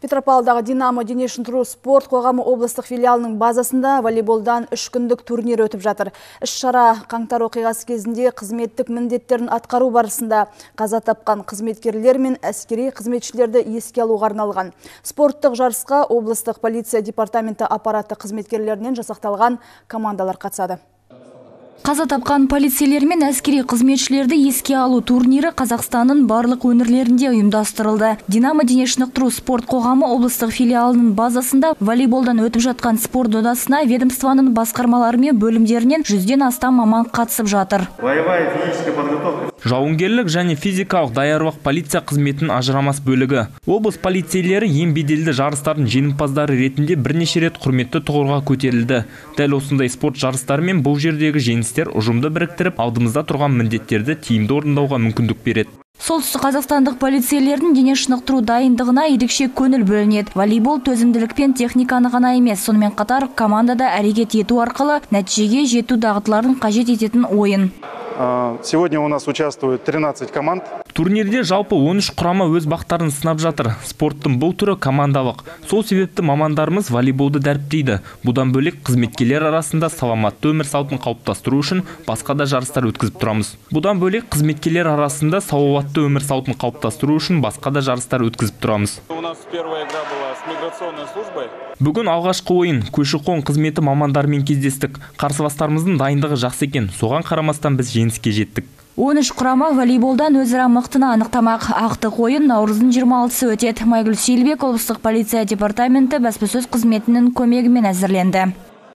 Петропавлдағы Динамо дене шынықтыру спорт қоғамы облыстық филиалының базасында волейболдан 3 күндік турнир өтіп жатыр. Іс-шара қаңтар оқиғасы кезінде қызметтік міндеттерін атқару барысында қаза тапқан қызметкерлер мен әскери қызметшілерді еске алуға арналған. Спорттық жарысқа облыстық полиция департаменті аппараты қызметкерлерінен жасақталған командалар қатысады. Қаза тапқан полицейлер мен әскери қызметшілерді еске алу турнирі Қазақстанның барлық өңірлерінде ұйымдастырылды. Динамо дене шынықтыру спорт қоғамы облыстық филиалының базасында волейболдан өтіп жатқан спорт додасына ведомствоның басқармалары мен бөлімдерінен 100-ден астам маман қатысып жатыр. Жауынгерлік және физикалық даярлық полиция қызметінің ажырамас бөлігі. Облыс полицейлері ең беделді жарыстардың жеңімпаздары ретінде бірнеше рет құрметті тұғырға көтерілді. Дәл осындай спорт жарыстары мен бұл жердегі жеңістер ұжымды біріктіріп, алдымызда тұрған міндеттерді тиімді орындауға мүмкіндік береді. Солтүстік қазақстандық полицейлердің дене шынықтыру дайындығына ерекше көңіл бөлінеді. Волейбол төзімділік пен техниканы ғана емес, сонымен қатар командада әрекет ету арқылы нәтижеге жету дағдыларын қажет ететін ойын. Сегодня у нас участвует 13 команд. Турнирде жалпы 13 құрама өз бақтарын сынап жатыр. Спорттың бұл түрі командалық. Сол себепті мамандарымыз волейболды дәріптейді. Бұдан бөлек қызметкерлер арасында саламатты өмір салтын қалыптастыру үшін басқа да жарыстар өткізіп тұрамыз. У нас первая игра была с миграционной службой. Бүгін алғашқы ойын, көші-қон қызметі мамандармен кездестік. Қарсыластарымыздың дайындығы жақсы екен. Соған қарамастан біз жеңіске жеттік. 13 құрама волейболдан өзара мықтыны анықтамақ. Ақтық ойын наурыздың 26-сы өтеді. Майгүл Сейлбек облыстық полиция департаменті баспасөз қызметінің көмегімен әзірленді.